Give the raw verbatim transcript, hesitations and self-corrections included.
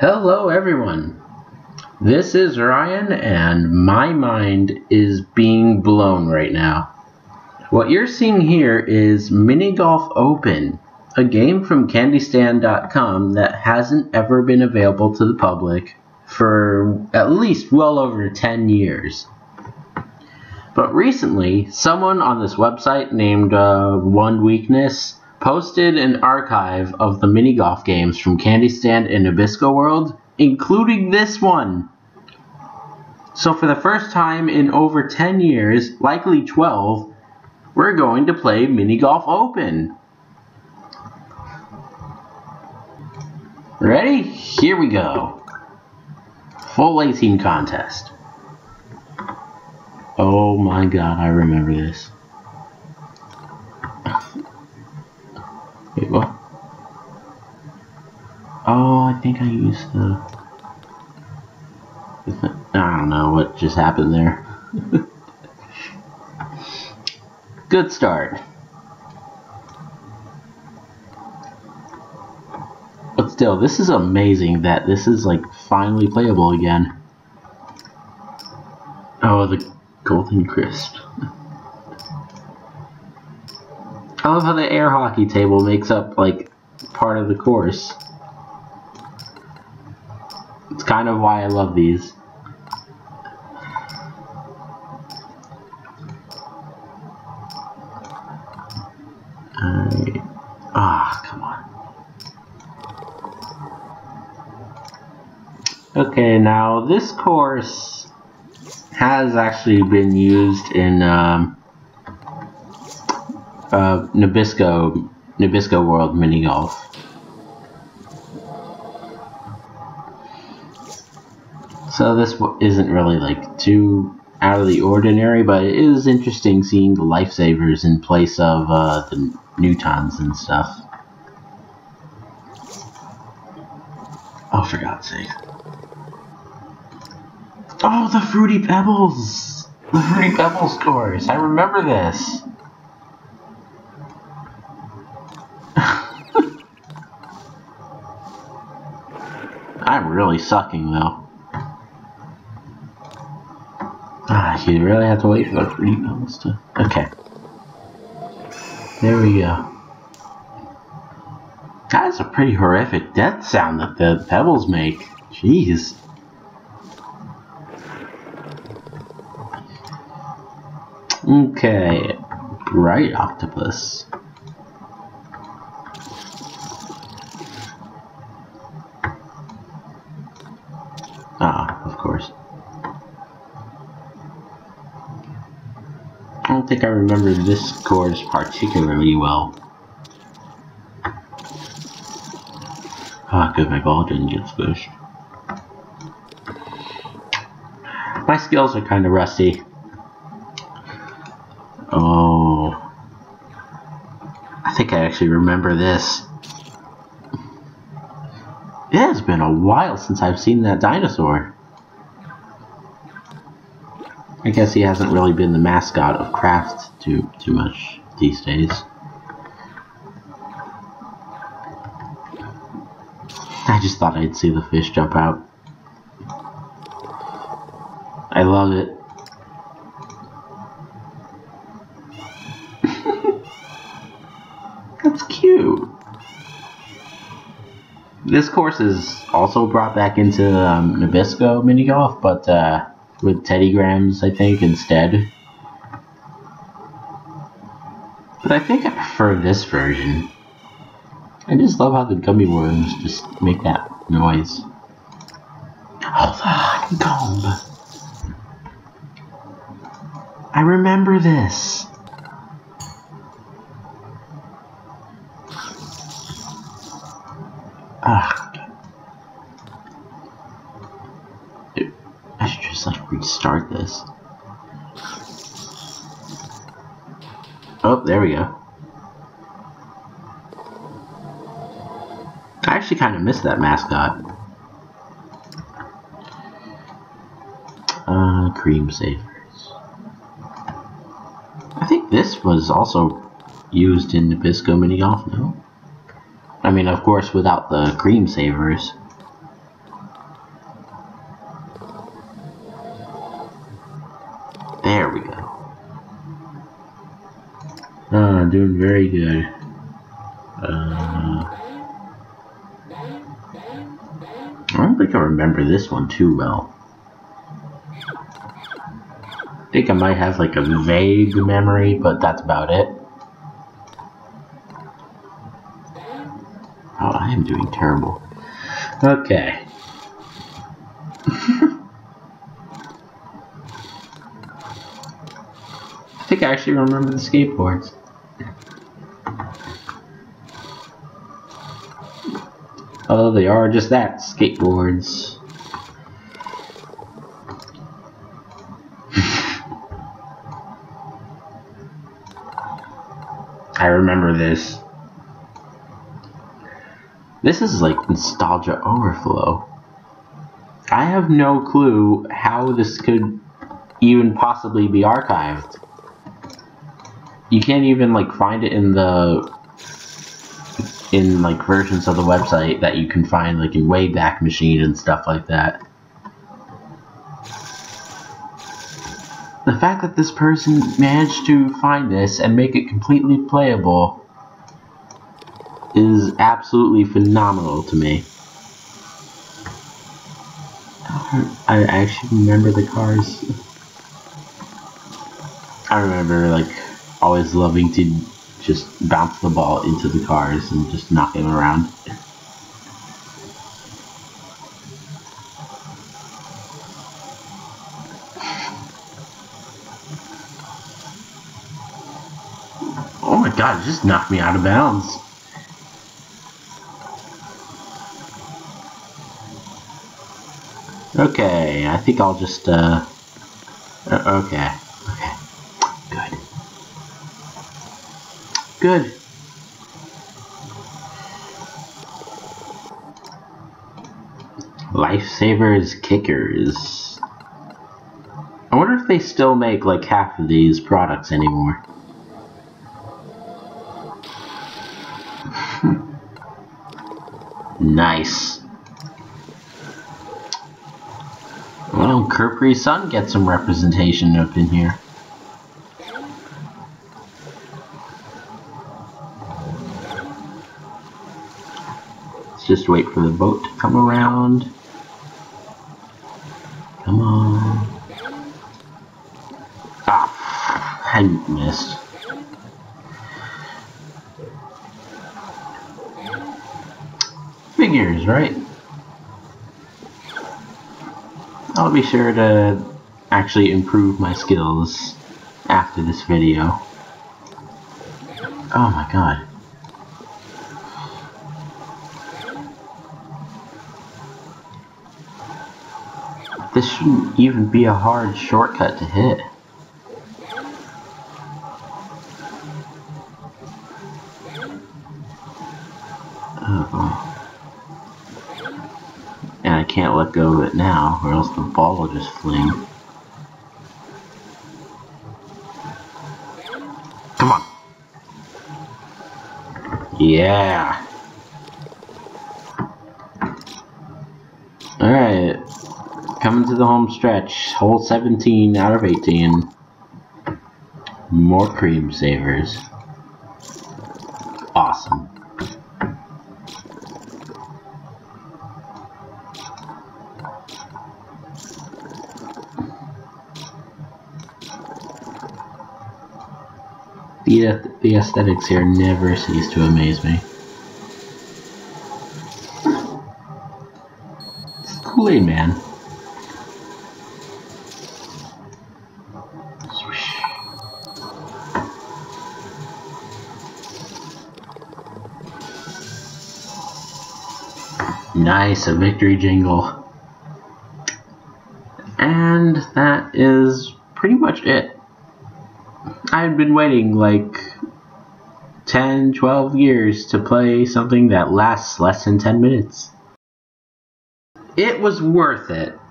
Hello everyone, this is Ryan and my mind is being blown right now. What you're seeing here is MINI GOLF OPEN, a game from Candy Stand dot com that hasn't ever been available to the public for at least well over ten years. But recently, someone on this website named uh, One Weakness posted an archive of the mini golf games from Candy Stand and Nabisco World, including this one. So for the first time in over ten years, likely twelve, we're going to play Mini Golf Open. Ready? Here we go. Full eighteen contest. Oh my god, I remember this. Wait, what? Oh, I think I used the... I don't know what just happened there. Good start. But still, this is amazing that this is, like, finally playable again. Oh, the golden crisp. I love how the air hockey table makes up, like, part of the course. It's kind of why I love these. Alright. Ah, come on. Okay, now this course has actually been used in, um... Uh, Nabisco, Nabisco World Mini Golf. So this w isn't really like too out of the ordinary, but it is interesting seeing the Lifesavers in place of uh, the Newtons and stuff. Oh, for God's sake. Oh, the Fruity Pebbles! The Fruity Pebbles course! I remember this! I'm really sucking though. Ah, you really have to wait for the Fruity Pebbles to. Okay. There we go. That's a pretty horrific death sound that the pebbles make. Jeez. Okay. Bright octopus. I don't think I remember this course particularly well. Ah, good, my ball didn't get squished. My skills are kind of rusty. Oh. I think I actually remember this. It has been a while since I've seen that dinosaur. I guess he hasn't really been the mascot of Kraft too too much these days. I just thought I'd see the fish jump out. I love it. That's cute. This course is also brought back into um, Nabisco mini golf, but uh, with Teddy Grahams, I think, instead. But I think I prefer this version. I just love how the gummy worms just make that noise. Oh, the hot comb! I remember this! Ah. I should just, like, restart this. Oh, there we go. I actually kind of missed that mascot. Uh, Cream Savers. I think this was also used in Nabisco Mini Golf, no? I mean, of course, without the Cream Savers. There we go. Ah, doing very good. Uh, I don't think I remember this one too well. I think I might have like a vague memory, but that's about it. Oh, I am doing terrible. Okay. I think I actually remember the skateboards. Oh, they are just that, skateboards. I remember this. This is like nostalgia overflow. I have no clue how this could even possibly be archived. You can't even like find it in the in like versions of the website that you can find like in Wayback Machine and stuff like that. The fact that this person managed to find this and make it completely playable is absolutely phenomenal to me. I actually remember the cars. I remember like always loving to just bounce the ball into the cars and just knock them around. Oh my god, it just knocked me out of bounds. Okay, I think I'll just, uh, uh okay, okay, good, good. Lifesavers kickers. I wonder if they still make, like, half of these products anymore. Nice. Well, Capri Sun gets some representation up in here. Let's just wait for the boat to come around. Come on. Ah, I missed. Figures, right? I'll be sure to actually improve my skills after this video. Oh my god. This shouldn't even be a hard shortcut to hit. Can't let go of it now, or else the ball will just fling. Come on! Yeah! Alright, coming to the home stretch. Hole seventeen out of eighteen. More cream savers. Awesome. The, the aesthetics here never cease to amaze me. It's Kool-Aid Man. Swish. Nice, a victory jingle. And that is pretty much it. I've been waiting like ten, twelve years to play something that lasts less than ten minutes. It was worth it.